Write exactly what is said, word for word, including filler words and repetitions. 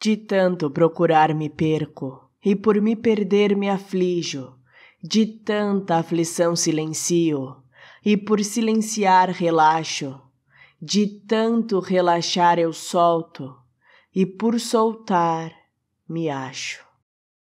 De tanto procurar me perco, e por me perder me aflijo. De tanta aflição silencio, e por silenciar relaxo. De tanto relaxar eu solto, e por soltar me acho.